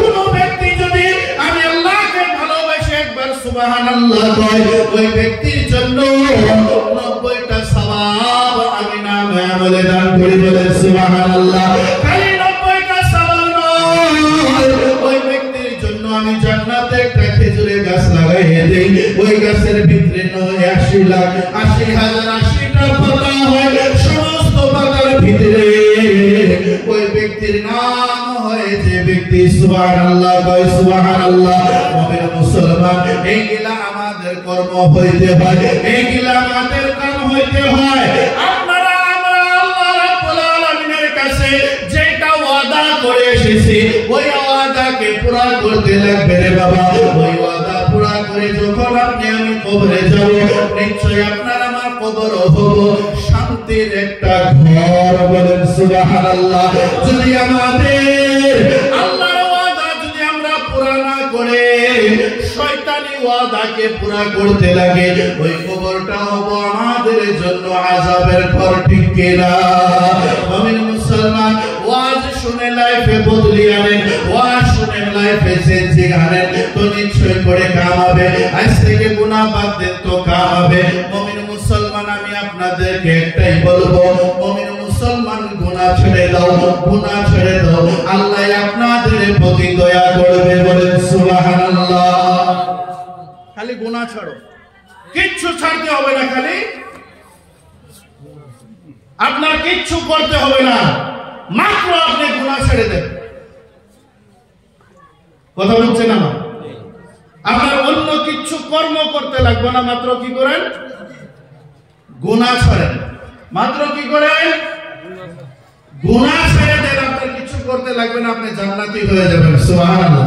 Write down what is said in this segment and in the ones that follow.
কোনো ব্যক্তি যদি আমি আল্লাহকে ভালোবাসে একবার সুবহানাল্লাহ কয় ওই ব্যক্তির জন্য 90টা সওয়াব আমি নামে আমলে দান করি বলে সুবহানাল্লাহ খালি 90টা সওয়াব নয় ওই ব্যক্তির জন্য আমি জান্নাতে একটা খেজুরের গাছ লাগাইয়ে দেই ওই গাছের ভিতরে 80 লাখ 80,080টা পাতা হয় সমস্ত পাতার ভিতরে ওই ব্যক্তির নাম سبحان الله باي سبحان الله مؤمن مسلمان এগুলা আমাদের কর্ম হইতে হয় এগুলা আমাদের কাম হইতে হয় আপনারা আমরা আল্লাহ রাব্বুল আলামিনের কাছে যেটা ওয়াদা করে এসেছি ওই ওয়াদাকে পুরা করতে লাগবে রে বাবা ওই ওয়াদা পুরা করে যখন আপনি আমি কবরে যাব নিশ্চয় আপনারা আমার কবর হবে শান্তির একটা ঘর বলেন সুবহান আল্লাহ যদি আমাদের ওয়াদাকে পুরা করতে লাগে ওই কবরটা হবে আমাদের জন্য আযাবের ঘর ঠিক কিনা মুমিন মুসলমান ওয়াজ শুনে লাইফে বদলি আনেন ওয়াজ শুনে লাইফে চেঞ্জ আনেন তো নিশ্চয় করে কাম হবে আজ থেকে গুনাহ বাদ দেন তো কাম হবে মুমিন মুসলমান আমি আপনাদেরকে একটাই বলবো মুমিন মুসলমান গুনাহ ছেড়ে দাও গুনাহ ছেড়ে দাও আল্লাহ আপনাদের প্রতি দয়া করবে বলেন সুবহানাল্লাহ খালি গুনাহ ছাড়ো কিচ্ছু ছাড়তে হবে না খালি আপনার কিচ্ছু করতে হবে না মাত্র আপনি গুনাহ ছেড়ে দেন কথা বুঝছেন না আপনার অন্য কিচ্ছু কর্ম করতে লাগবে না মাত্র কি করেন গুনাহ ছাড়েন মাত্র কি করেন গুনাহ ছেড়ে দেন আপনার কিচ্ছু করতে লাগবে না আপনি জান্নাতি হয়ে যাবেন সুবহানাল্লাহ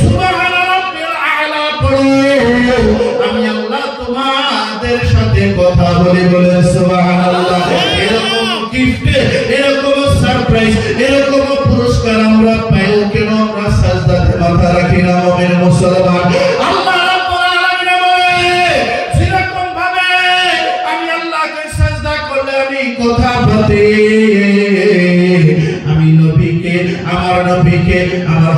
সুবহান রাব্বিল আ'লা পড়ো আমি আল্লাহ তোমাদের সাথে কথা বলি বলে সুবহানাল্লাহ এরকম গিফট এরকম সারপ্রাইজ এরকম পুরস্কার আমরা পাইও কেন আমরা সাজদাতে মাথা রাখি না মুমিন মুসলমান আল্লাহ রাব্বুল আলামিন বলে যেরকম ভাবে আমি আল্লাহকে সাজদা করলে আমি কথা বলি আমার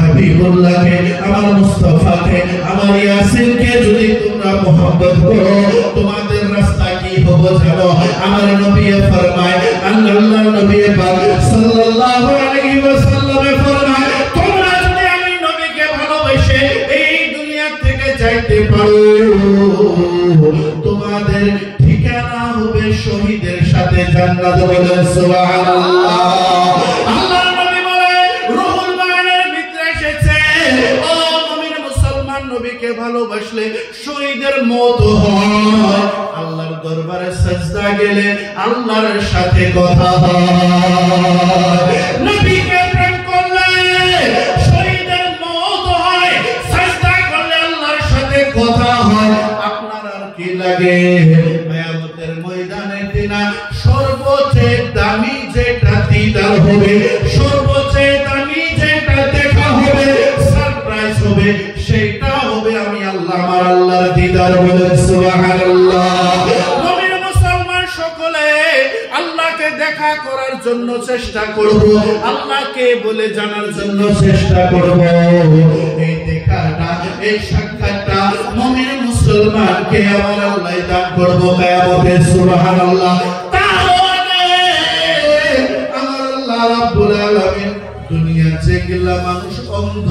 হাবিবুল্লাহকে আমার মুস্তাফাকে আমার ইয়াসিনকে যদি তোমরা محبت করো তোমাদের রাস্তা কি হবে জানো আমার নবী ফরমায় আল্লাহর নবী পাক সাল্লাল্লাহু আলাইহি ওয়াসাল্লামে ফরমায় তোমরা যদি আমি নবীকে ভালোবেসে এই দুনিয়া থেকে যাইতে পারো তোমাদের ঠিকানা হবে শহীদের সাথে জান্নাত বলে সুবহানাল্লাহ ভালোবাসলে শহীদের মত হয় আল্লাহর দরবারে সাজদা গেলে আল্লাহর সাথে কথা হয় নবীকে প্রেম করলে শহীদের মত হয় সাজদা করলে আল্লাহর সাথে কথা হয় আপনার আর কি লাগে কিয়ামতের ময়দানে দিনা সর্বোচ্চ দামি যেটা দিদার হবে সর্বোচ্চ দামি যেটা দেখা হবে সারপ্রাইজ হবে সেটা আমার আল্লাহর দিদার বলে সুবহানাল্লাহ মুমিন মুসলমান সকলে আল্লাহকে দেখা করার জন্য চেষ্টা করব আল্লাহকে বলে জানার জন্য চেষ্টা করব এই দেখাটা এই সাক্ষাৎটা মুমিন মুসলমানকে আমার আল্লাহ দান করব কিয়ামতে সুবহানাল্লাহ তাহলে আমার আল্লাহ রাব্বুল আলামিন দুনিয়ার যেগুলা মানুষ অন্ধ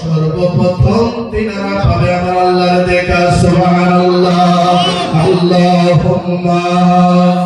সর্বপ্রথম তিনারা পাবে আমার আল্লাহর দেখা সুবহানাল্লাহ আল্লাহুম্মা